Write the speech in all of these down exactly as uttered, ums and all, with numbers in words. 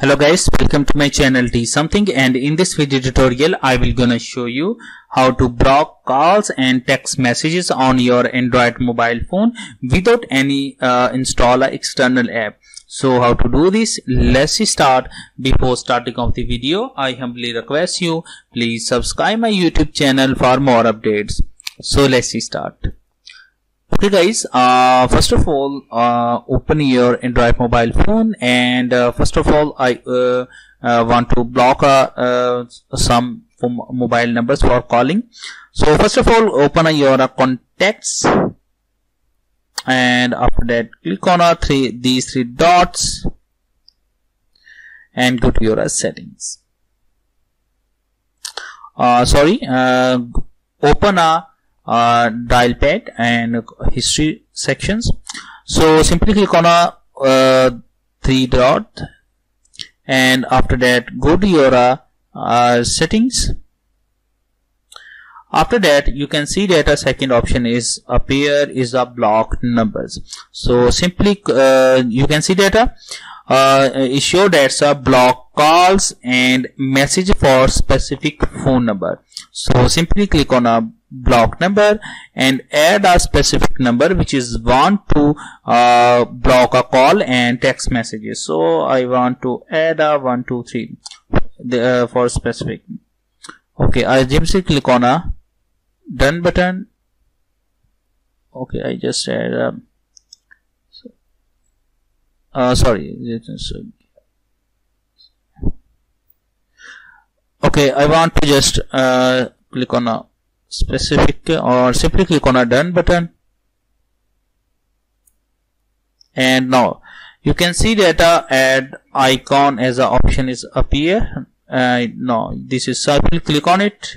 Hello guys, welcome to my channel T something, and in this video tutorial I will gonna show you how to block calls and text messages on your Android mobile phone without any uh, installer external app. So how to do this? Let's start. Before starting of the video, I humbly request you please subscribe my YouTube channel for more updates. So let's start. Okay guys, uh, first of all uh, open your Android mobile phone, and uh, first of all I uh, uh, want to block uh, uh, some mobile numbers for calling. So first of all open your uh, contacts, and after that click on uh, three, these three dots and go to your uh, settings. Uh, sorry, uh, open a uh, Uh, dial pad and history sections. So simply click on a uh, three dot, and after that go to your uh, uh, settings. After that you can see that a second option is appear is a blocked numbers. So simply uh, you can see that a uh, is show that's a block calls and message for specific phone number. So simply click on a block number and add a specific number which is want to uh, block a call and text messages. So I want to add a one two three the, uh, for specific. Okay, I just click on a done button. Okay, I just add a uh, sorry okay I want to just uh, click on a specific, or simply click on a done button, and now you can see that a add icon as an option is appear. Uh, now this is simply click on it.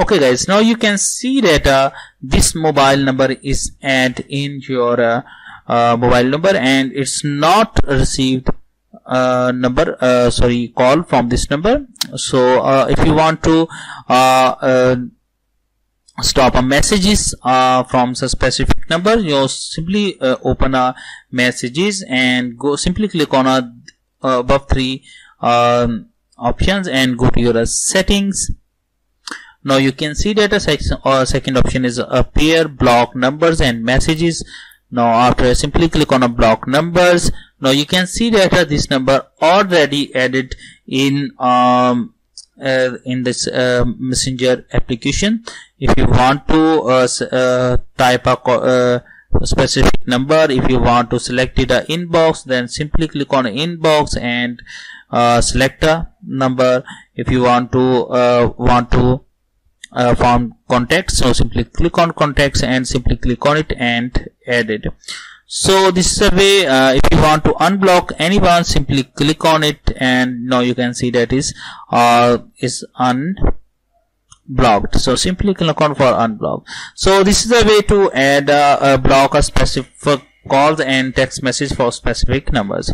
Okay guys, now you can see that uh, this mobile number is add in your uh, uh, mobile number, and it's not received Uh, number uh, sorry call from this number. So uh, if you want to uh, uh, stop a messages uh, from a specific number, you simply uh, open a messages and go simply click on a uh, above three um, options and go to your uh, settings. Now you can see that a section or uh, second option is appear block numbers and messages. Now after simply click on a block numbers. Now you can see that uh, this number already added in um, uh, in this uh, messenger application. If you want to uh, uh, type a uh, specific number, if you want to select it a uh, inbox, then simply click on inbox and uh, select a number. If you want to uh, want to uh, form contacts, so simply click on contacts and simply click on it and add it. So this is a way. Uh, if you want to unblock anyone, simply click on it, and now you can see that is uh, is unblocked. So simply click on for unblock. So this is a way to add uh, uh, block a specific calls and text message for specific numbers.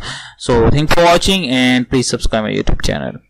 So thanks for watching, and please subscribe my YouTube channel.